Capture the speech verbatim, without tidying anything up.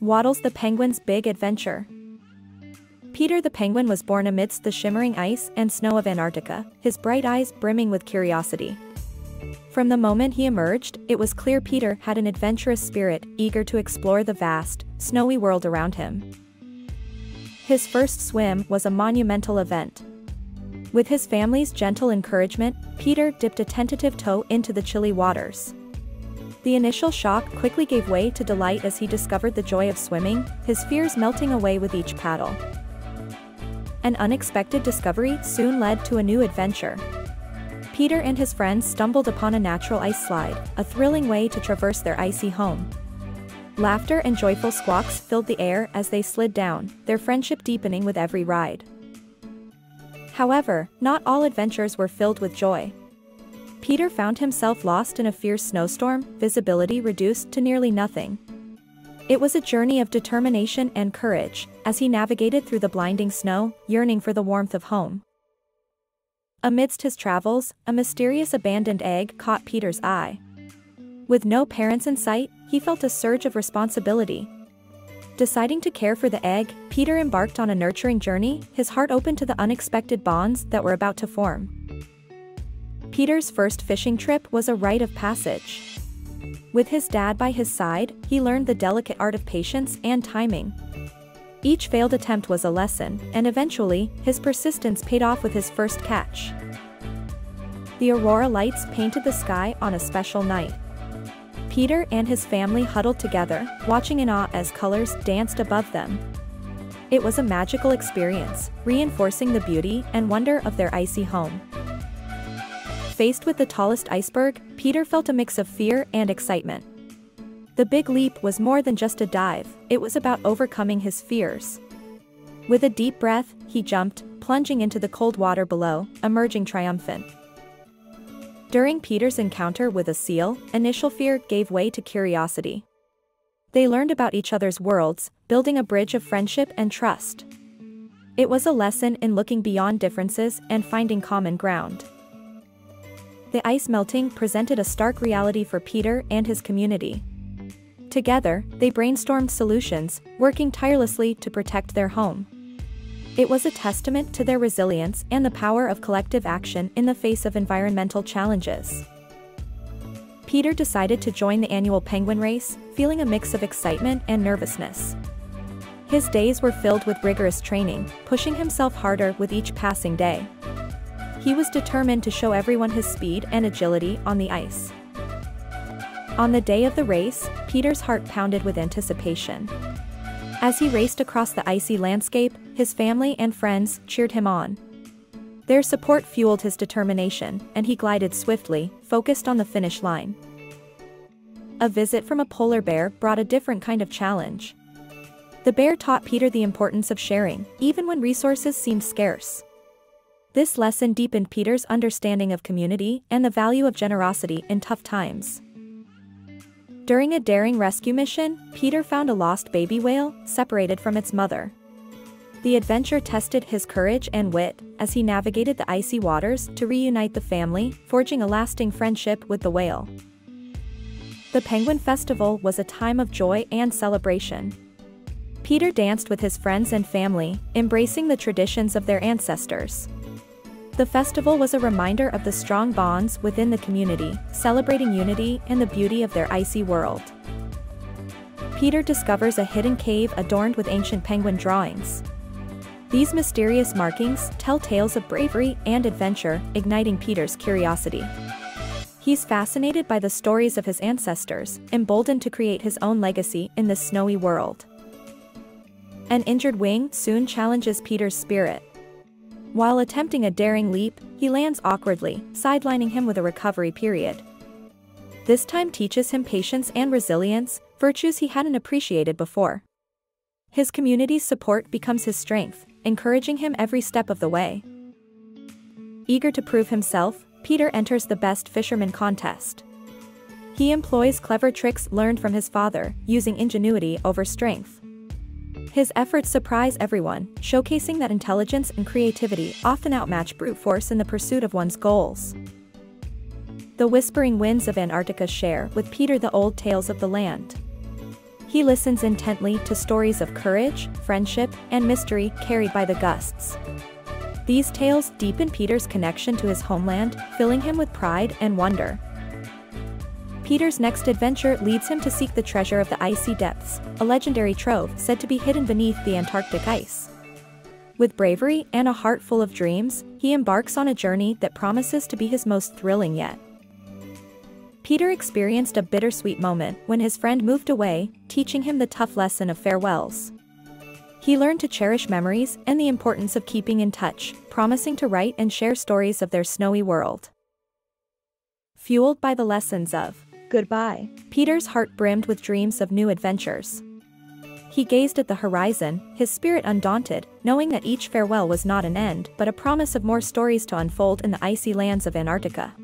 Waddles the Penguin's Big Adventure. Peter the Penguin was born amidst the shimmering ice and snow of Antarctica, his bright eyes brimming with curiosity. From the moment he emerged, it was clear Peter had an adventurous spirit, eager to explore the vast, snowy world around him. His first swim was a monumental event. With his family's gentle encouragement, Peter dipped a tentative toe into the chilly waters. The initial shock quickly gave way to delight as he discovered the joy of swimming, his fears melting away with each paddle. An unexpected discovery soon led to a new adventure. Peter and his friends stumbled upon a natural ice slide, a thrilling way to traverse their icy home. Laughter and joyful squawks filled the air as they slid down, their friendship deepening with every ride. However, not all adventures were filled with joy. Peter found himself lost in a fierce snowstorm, visibility reduced to nearly nothing. It was a journey of determination and courage, as he navigated through the blinding snow, yearning for the warmth of home. Amidst his travels, a mysterious abandoned egg caught Peter's eye. With no parents in sight, he felt a surge of responsibility. Deciding to care for the egg, Peter embarked on a nurturing journey, his heart open to the unexpected bonds that were about to form. Peter's first fishing trip was a rite of passage. With his dad by his side, he learned the delicate art of patience and timing. Each failed attempt was a lesson, and eventually, his persistence paid off with his first catch. The aurora lights painted the sky on a special night. Peter and his family huddled together, watching in awe as colors danced above them. It was a magical experience, reinforcing the beauty and wonder of their icy home. Faced with the tallest iceberg, Peter felt a mix of fear and excitement. The big leap was more than just a dive, it was about overcoming his fears. With a deep breath, he jumped, plunging into the cold water below, emerging triumphant. During Peter's encounter with a seal, initial fear gave way to curiosity. They learned about each other's worlds, building a bridge of friendship and trust. It was a lesson in looking beyond differences and finding common ground. The ice melting presented a stark reality for Peter and his community. Together, they brainstormed solutions, working tirelessly to protect their home. It was a testament to their resilience and the power of collective action in the face of environmental challenges. Peter decided to join the annual penguin race, feeling a mix of excitement and nervousness. His days were filled with rigorous training, pushing himself harder with each passing day. He was determined to show everyone his speed and agility on the ice. On the day of the race, Peter's heart pounded with anticipation. As he raced across the icy landscape, his family and friends cheered him on. Their support fueled his determination, and he glided swiftly, focused on the finish line. A visit from a polar bear brought a different kind of challenge. The bear taught Peter the importance of sharing, even when resources seemed scarce. This lesson deepened Peter's understanding of community and the value of generosity in tough times. During a daring rescue mission, Peter found a lost baby whale, separated from its mother. The adventure tested his courage and wit, as he navigated the icy waters to reunite the family, forging a lasting friendship with the whale. The Penguin Festival was a time of joy and celebration. Peter danced with his friends and family, embracing the traditions of their ancestors. The festival was a reminder of the strong bonds within the community, celebrating unity and the beauty of their icy world. Peter discovers a hidden cave adorned with ancient penguin drawings. These mysterious markings tell tales of bravery and adventure, igniting Peter's curiosity. He's fascinated by the stories of his ancestors, emboldened to create his own legacy in this snowy world. An injured wing soon challenges Peter's spirit. While attempting a daring leap, he lands awkwardly, sidelining him with a recovery period. This time teaches him patience and resilience, virtues he hadn't appreciated before. His community's support becomes his strength, encouraging him every step of the way. Eager to prove himself, Peter enters the Best Fisherman contest. He employs clever tricks learned from his father, using ingenuity over strength. His efforts surprise everyone, showcasing that intelligence and creativity often outmatch brute force in the pursuit of one's goals. The whispering winds of Antarctica share with Peter the old tales of the land. He listens intently to stories of courage, friendship, and mystery carried by the gusts. These tales deepen Peter's connection to his homeland, filling him with pride and wonder. Peter's next adventure leads him to seek the treasure of the icy depths, a legendary trove said to be hidden beneath the Antarctic ice. With bravery and a heart full of dreams, he embarks on a journey that promises to be his most thrilling yet. Peter experienced a bittersweet moment when his friend moved away, teaching him the tough lesson of farewells. He learned to cherish memories and the importance of keeping in touch, promising to write and share stories of their snowy world. Fueled by the lessons of goodbye, Peter's heart brimmed with dreams of new adventures. He gazed at the horizon, his spirit undaunted, knowing that each farewell was not an end but a promise of more stories to unfold in the icy lands of Antarctica.